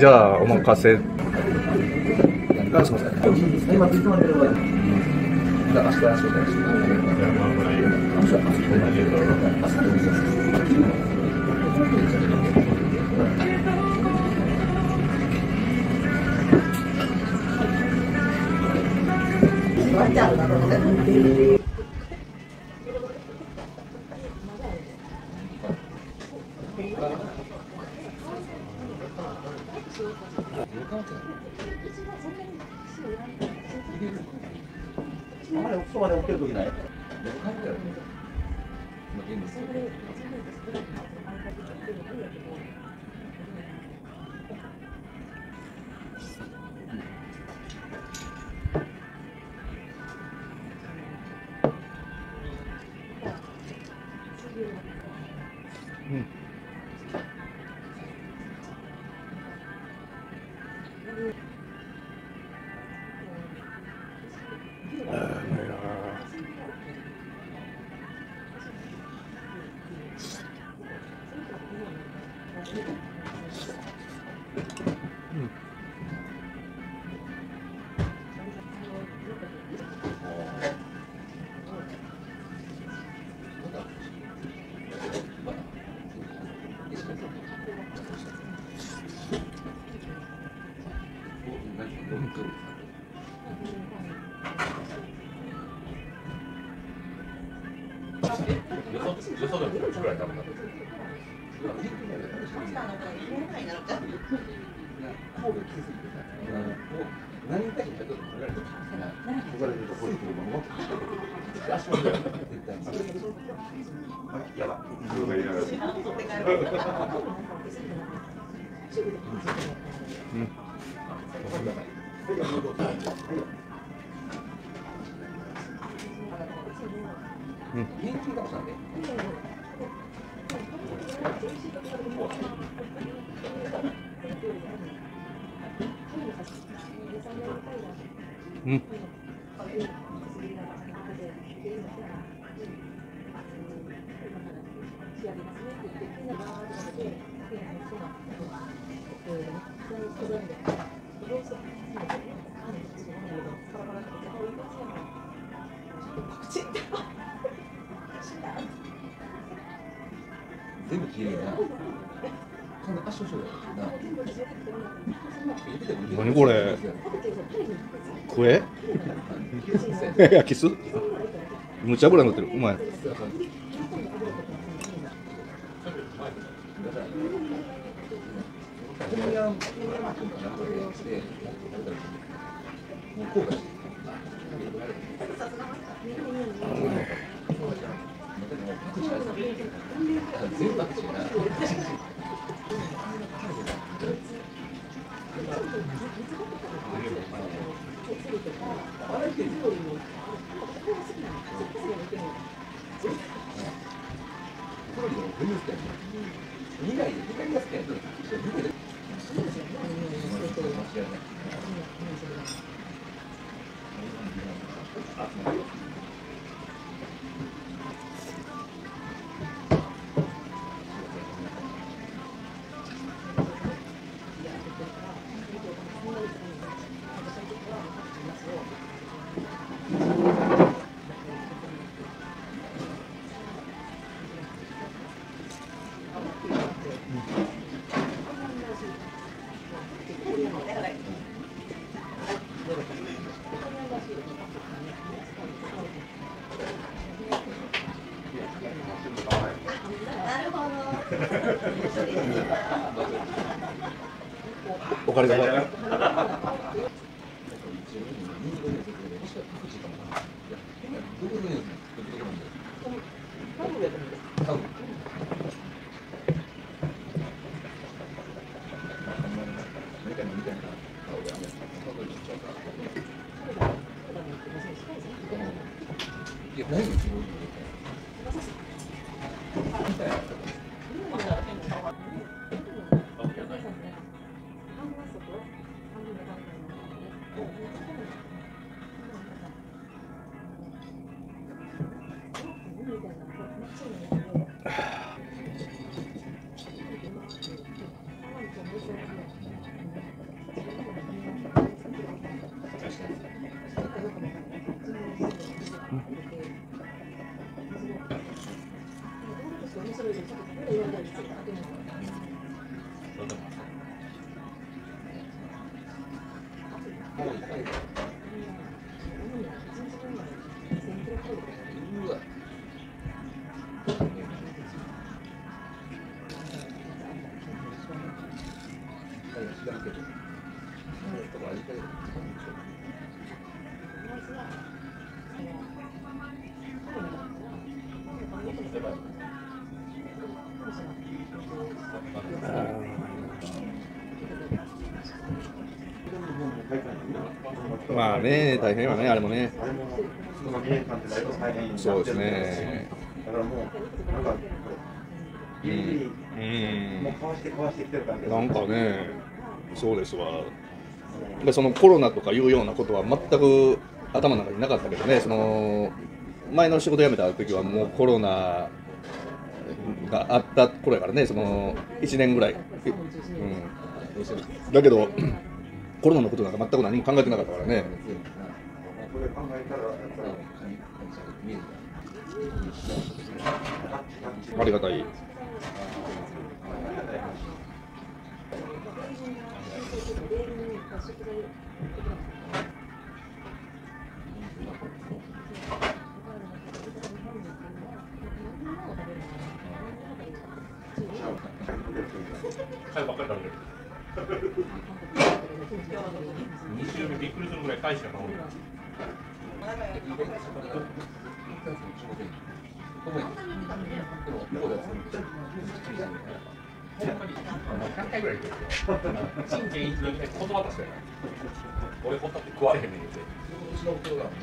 じゃあお任せ。何これクエ焼きすむちゃぶらになってる。うまい。お金がない。して面白いで、ちょっとここで読んだりしていただけますか。まあね、大変はね、あれもね。そうですね。だからもう、なんか、もうかわしてきてる感じです。なんかね、そうですわ。で、そのコロナとかいうようなことは全く頭の中になかったけどね、その前の仕事辞めた時はもうコロナがあった頃やからね、その1年ぐらい、だけどコロナのことなんか全く何も考えてなかったからね。ありがたい。貝ばっかり食べる。2週目びっくりするぐらい貝しか食べない。何回ぐらい言ってるの？陳建一の言葉確かに。俺ホタテ食われへんねん言って。お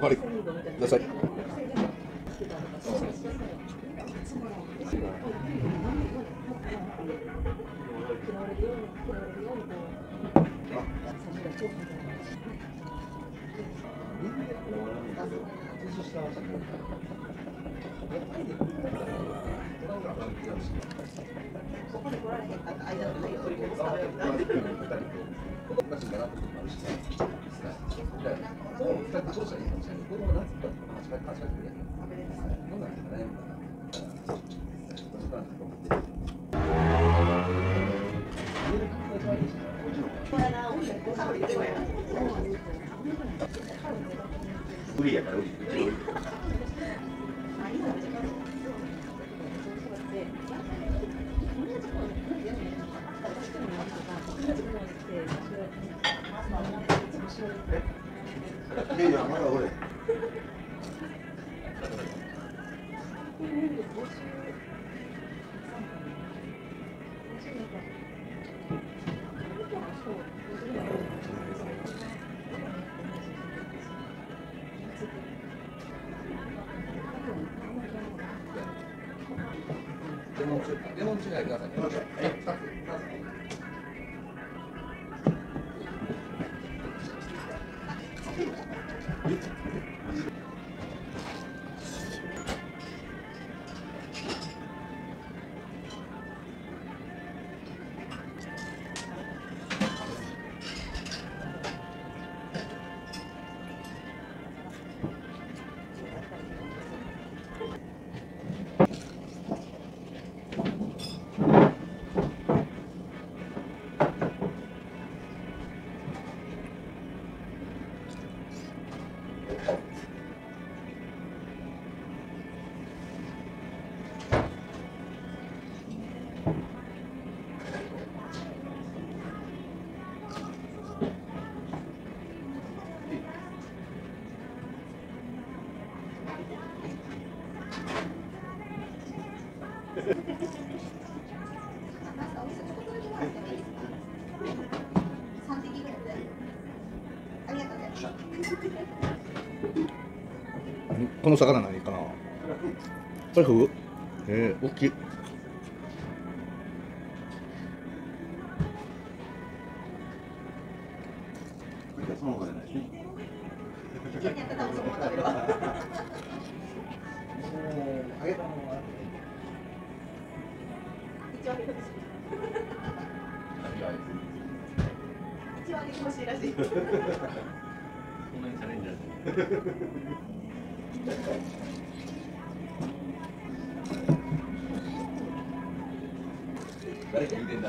借りください。無理やから無理。レモン違いください。この魚何かな。これフグ？大きい。その他じゃないですね。一応あげてほしいらしい。そんなにチャレンジャー。誰か見てんだ。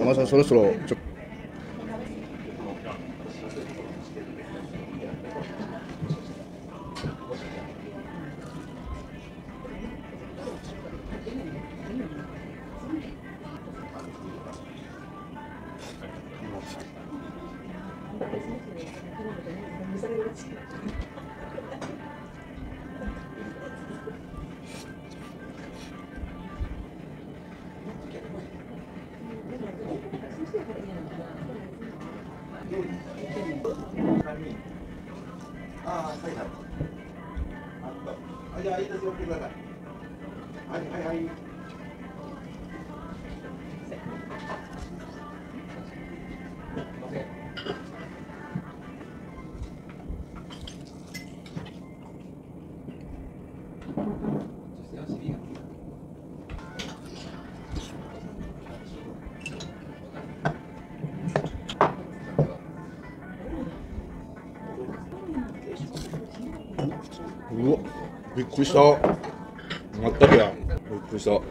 山田さん、そろそろはいはい。びっくりした。まったりやん。びっくりした。うん。